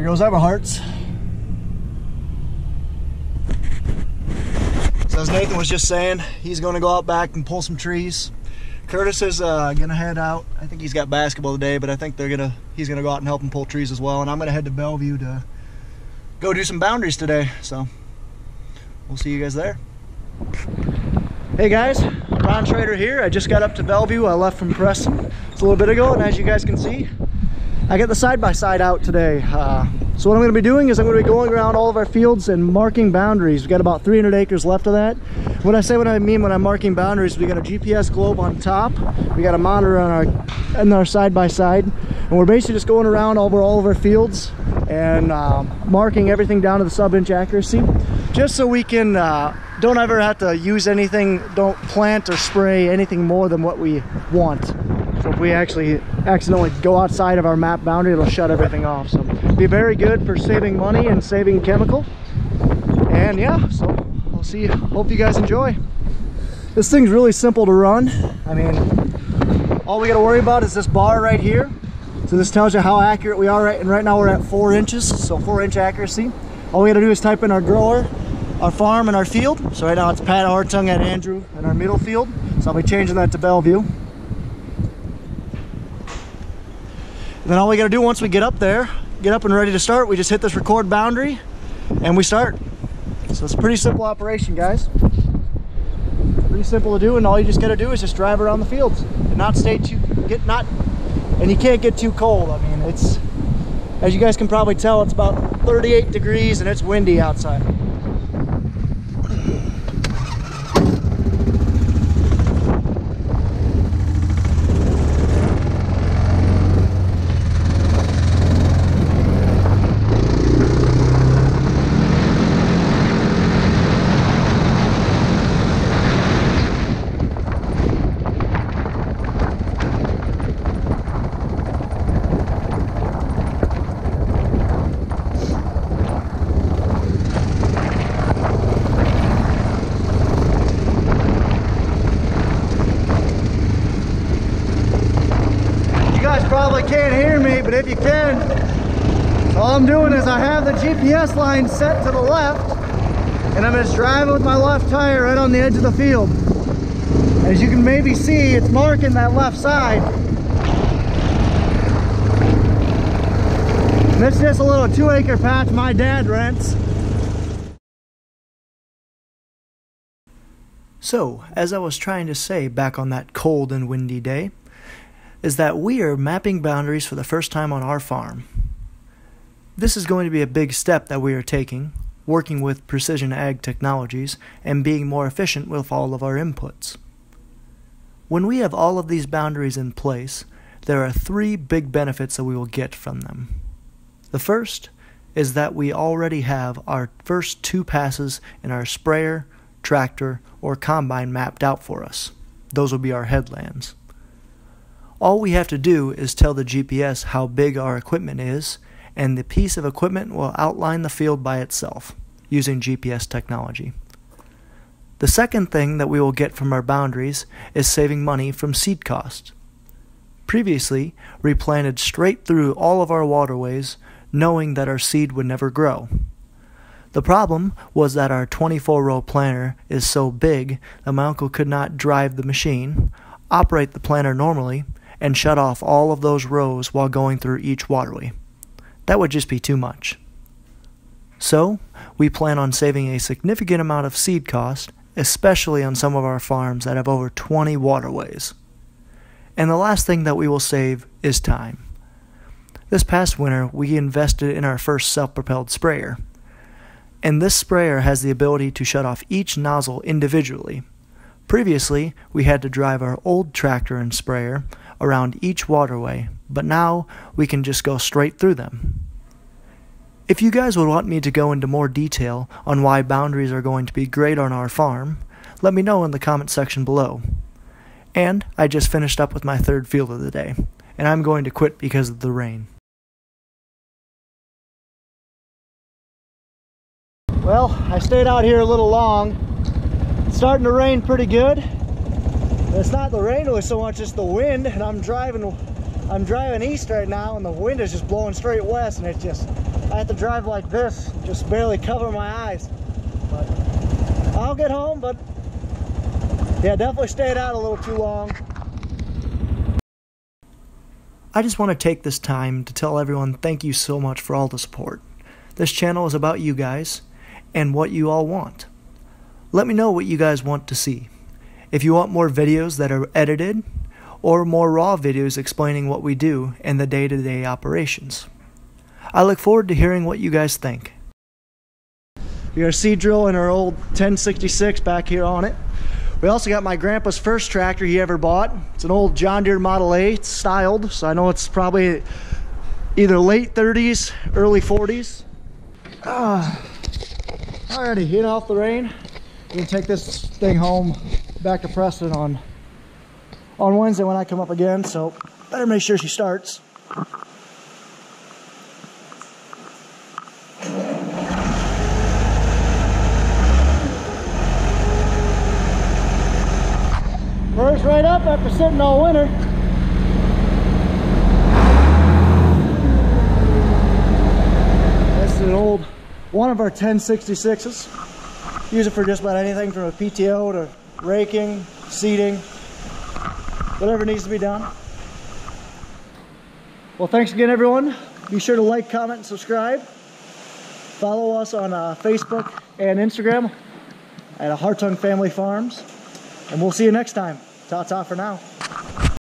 There goes Everhart's. So as Nathan was just saying, he's going to go out back and pull some trees. Curtis is gonna head out. I think he's got basketball today, but I think he's gonna go out and help him pull trees as well. And I'm gonna head to Bellevue to go do some boundaries today. So we'll see you guys there. Hey guys, Ron Schrader here. I just got up to Bellevue. I left from Preston just a little bit ago, and as you guys can see, I got the side-by-side out today. So what I'm gonna be doing is I'm gonna be going around all of our fields and marking boundaries. We've got about 300 acres left of that. What I mean when I'm marking boundaries, we got a GPS globe on top, we got a monitor on our side by side, and we're basically just going around over all of our fields and marking everything down to the sub-inch accuracy, just so we can don't ever have to use anything, don't plant or spray anything more than what we want. So if we actually accidentally go outside of our map boundary, it'll shut everything off. So it'll be very good for saving money and saving chemical. And yeah, so I'll see you. Hope you guys enjoy. This thing's really simple to run. I mean, all we got to worry about is this bar right here. So this tells you how accurate we are, and right now we're at 4 inches, so 4-inch accuracy. All we got to do is type in our grower, our farm, and our field. So right now it's Pat Hartung at Andrew and our middle field. So I'll be changing that to Bellevue. Then all we got to do once we get up there, get up and ready to start, we just hit this record boundary and we start. So it's a pretty simple operation, guys. Pretty simple to do, and all you just gotta do is just drive around the fields and not stay too, and you can't get too cold. I mean, it's, as you guys can probably tell, it's about 38 degrees and it's windy outside. But if you can, all I'm doing is I have the GPS line set to the left, and I'm just driving with my left tire right on the edge of the field. As you can maybe see, it's marking that left side. And it's just a little 2-acre patch my dad rents. So, as I was trying to say back on that cold and windy day, is that we are mapping boundaries for the first time on our farm. This is going to be a big step that we are taking, working with precision ag technologies and being more efficient with all of our inputs. When we have all of these boundaries in place, there are 3 big benefits that we will get from them. The first is that we already have our first 2 passes in our sprayer, tractor, or combine mapped out for us. Those will be our headlands. All we have to do is tell the GPS how big our equipment is, and the piece of equipment will outline the field by itself using GPS technology. The second thing that we will get from our boundaries is saving money from seed cost. Previously, we planted straight through all of our waterways, knowing that our seed would never grow. The problem was that our 24-row planter is so big that my uncle could not drive the machine, operate the planter normally, and shut off all of those rows while going through each waterway. That would just be too much. So, we plan on saving a significant amount of seed cost, especially on some of our farms that have over 20 waterways. And the last thing that we will save is time. This past winter, we invested in our first self-propelled sprayer. And this sprayer has the ability to shut off each nozzle individually. Previously, we had to drive our old tractor and sprayer around each waterway, but now we can just go straight through them. If you guys would want me to go into more detail on why boundaries are going to be great on our farm, let me know in the comment section below. And I just finished up with my 3rd field of the day, and I'm going to quit because of the rain. Well, I stayed out here a little long. It's starting to rain pretty good. It's not the rain really so much, it's the wind, and I'm driving east right now, and the wind is just blowing straight west, and it's just I have to drive like this, just barely cover my eyes. But I'll get home, but yeah, definitely stayed out a little too long. I just want to take this time to tell everyone thank you so much for all the support. This channel is about you guys and what you all want. Let me know what you guys want to see. If you want more videos that are edited, or more raw videos explaining what we do and the day-to-day operations. I look forward to hearing what you guys think. We got our seed drill and our old 1066 back here on it. We also got my grandpa's first tractor he ever bought. It's an old John Deere Model A. It's styled, so I know it's probably either late 30s, early 40s. Alrighty, hit off the rein. We're gonna take this thing home back to Preston on Wednesday when I come up again, so better make sure she starts. First right up after sitting all winter. This is an old one of our 1066s. Use it for just about anything from a PTO to raking, seeding, whatever needs to be done. Well, thanks again, everyone. Be sure to like, comment, and subscribe. Follow us on Facebook and Instagram at Hartung Family Farms. And we'll see you next time. Ta-ta for now.